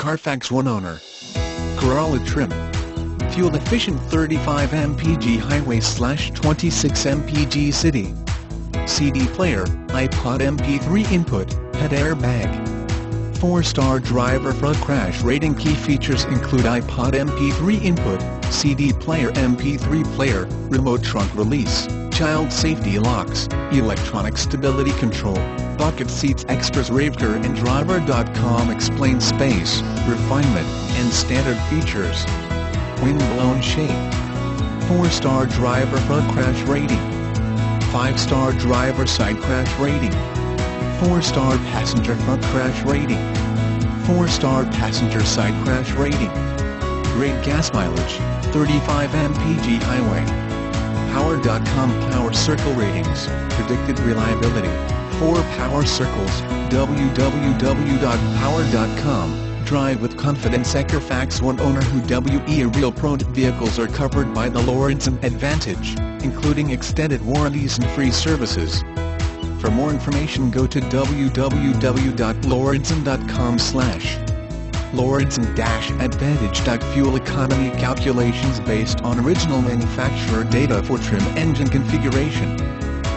Carfax one owner. Corolla trim. Fuel efficient 35 mpg highway/26 mpg city. CD player, iPod MP3 input, head airbag. 4-star driver front crash rating. Key features include iPod MP3 input, CD player, MP3 player, remote trunk release, child safety locks, electronic stability control, bucket seats. Experts Raveker and Driver.com explain space, refinement, and standard features. Wind-blown shape. 4-star driver front crash rating. 5-star driver side crash rating. 4-star passenger front crash rating. 4-star passenger side crash rating. Great gas mileage, 35 mpg highway. Power.com power circle ratings, predicted reliability, 4 power circles. www.power.com, drive with confidence. A Carfax one owner who WE. Real Proud vehicles are covered by the Lorensen advantage, including extended warranties and free services. For more information, go to www.lorensen.com/. Lorensen-advantage. Fuel economy calculations based on original manufacturer data for trim engine configuration.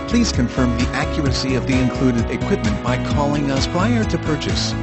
Please confirm the accuracy of the included equipment by calling us prior to purchase.